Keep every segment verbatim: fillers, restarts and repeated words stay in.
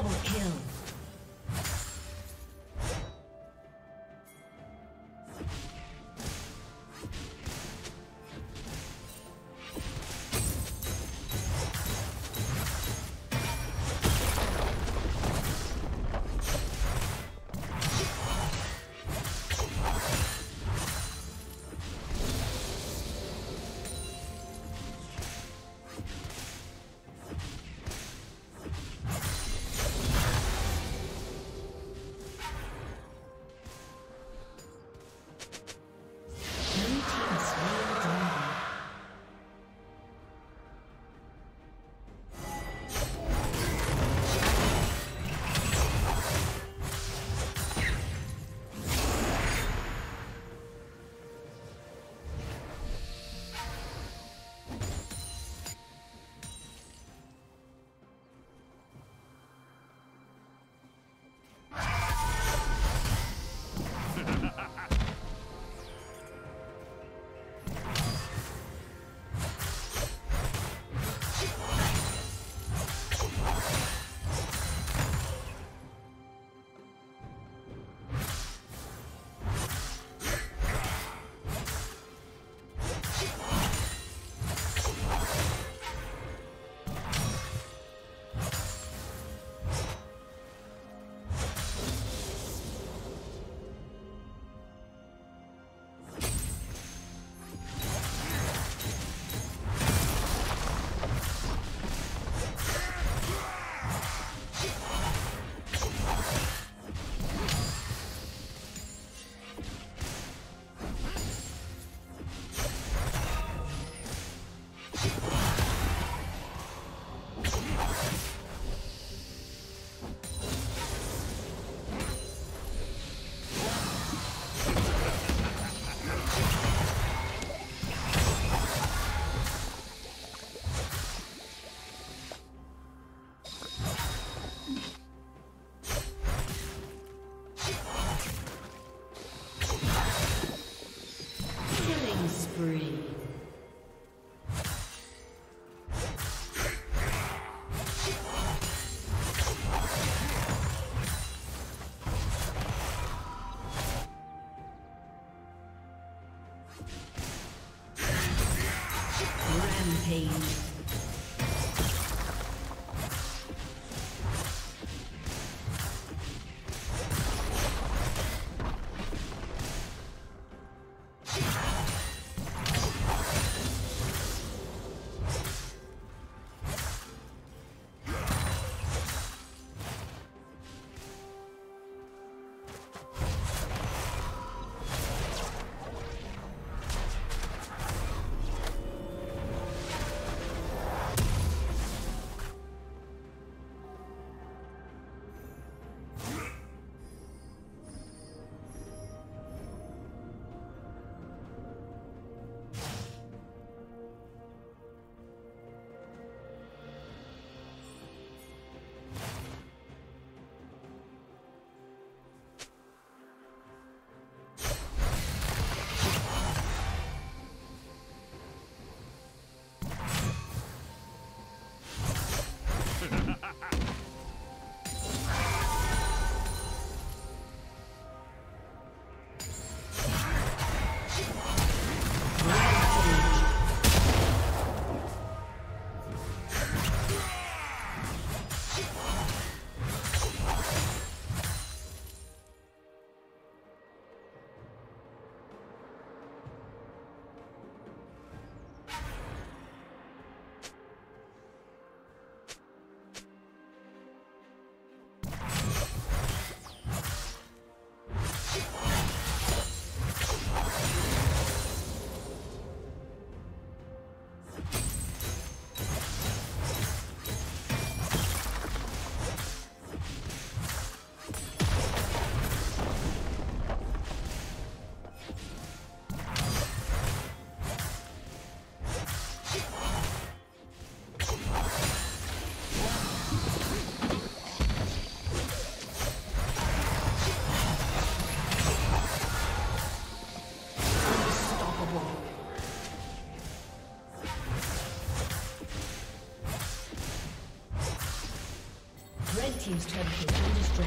Double kill. Rampage. team's turret has been destroyed.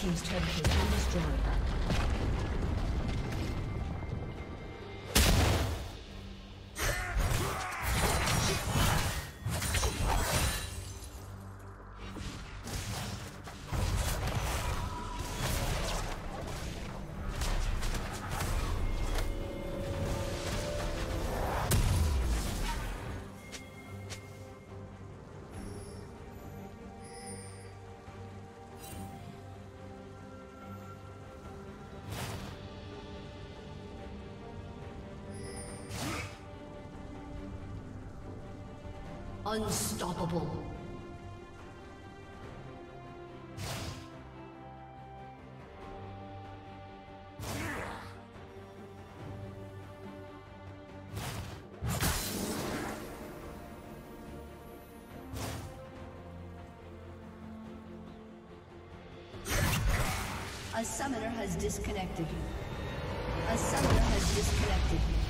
Team's turret has been destroyed. Unstoppable. A summoner has disconnected. A summoner has disconnected.